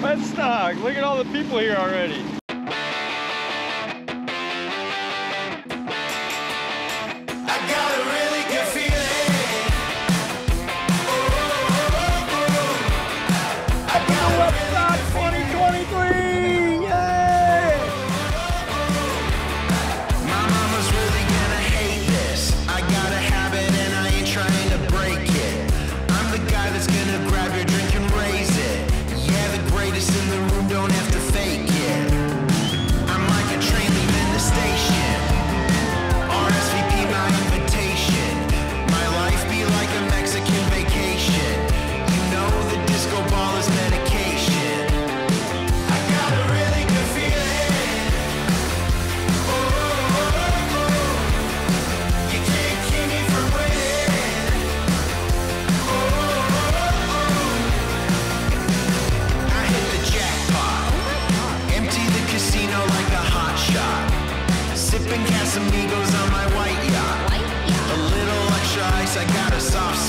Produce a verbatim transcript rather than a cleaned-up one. Wetstock, look at all the people here already. Casamigos on my white yacht. white yacht. A little extra ice, I got a soft spot.